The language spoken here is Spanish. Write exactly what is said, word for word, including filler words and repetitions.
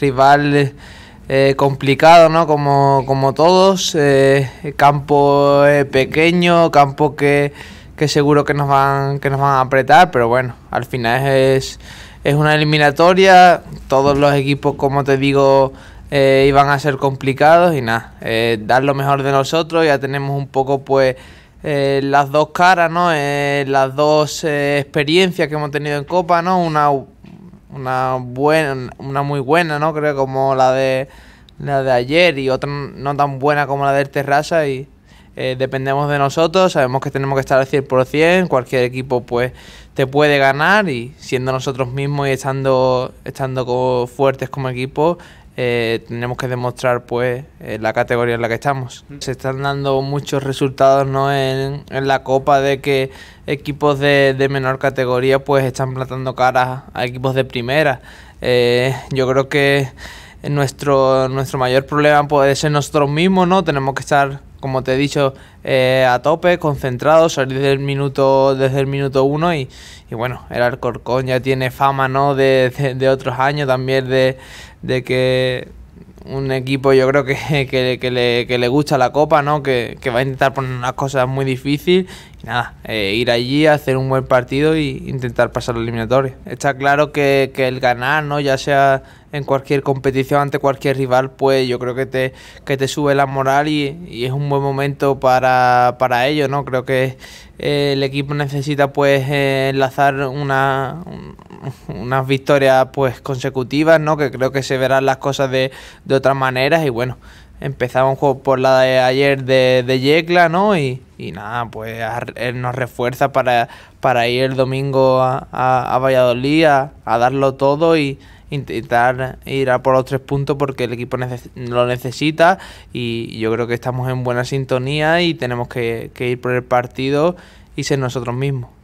Rival eh, complicado, ¿no? Como, como todos, eh, campo eh, pequeño, campo que, que seguro que nos van que nos van a apretar, pero bueno, al final es, es una eliminatoria, todos los equipos, como te digo, eh, iban a ser complicados y nada, eh, dar lo mejor de nosotros. Ya tenemos un poco pues Eh, las dos caras, ¿no? Eh, las dos eh, experiencias que hemos tenido en Copa, ¿no? Una, una buena, una muy buena, ¿no? Creo, como la de la de ayer, y otra no tan buena como la del Terrasa, y eh, dependemos de nosotros. Sabemos que tenemos que estar al cien por cien, cualquier equipo pues te puede ganar, y siendo nosotros mismos y estando, estando como fuertes como equipo, Eh, tenemos que demostrar pues eh, la categoría en la que estamos. Se están dando muchos resultados, ¿no?, en, en la Copa, de que equipos de, de menor categoría pues están plantando caras a equipos de primera. Eh, yo creo que nuestro, nuestro mayor problema puede ser nosotros mismos, ¿no? Tenemos que estar, como te he dicho, eh, a tope, concentrados, salir del minuto, desde el minuto uno, y, y bueno, el Alcorcón ya tiene fama, ¿no?, de, de, de otros años también, de, de que un equipo, yo creo que, que, que, le, que le gusta la Copa, ¿no?, que, que va a intentar poner unas cosas muy difíciles, y nada, eh, ir allí, hacer un buen partido e intentar pasar la eliminatoria. Está claro que, que el ganar, ¿no?, ya sea en cualquier competición, ante cualquier rival, pues yo creo que te, que te sube la moral, y, y es un buen momento para, para ello, ¿no? Creo que eh, el equipo necesita pues eh, enlazar una, un, unas victorias pues consecutivas, ¿no? Que creo que se verán las cosas de, de otras maneras, y bueno, empezaba un juego por la de ayer de, de Yecla, ¿no? Y, y nada, pues él nos refuerza para, para ir el domingo a, a, a Valladolid a, a darlo todo y intentar ir a por los tres puntos, porque el equipo neces lo necesita, y yo creo que estamos en buena sintonía y tenemos que, que ir por el partido y ser nosotros mismos.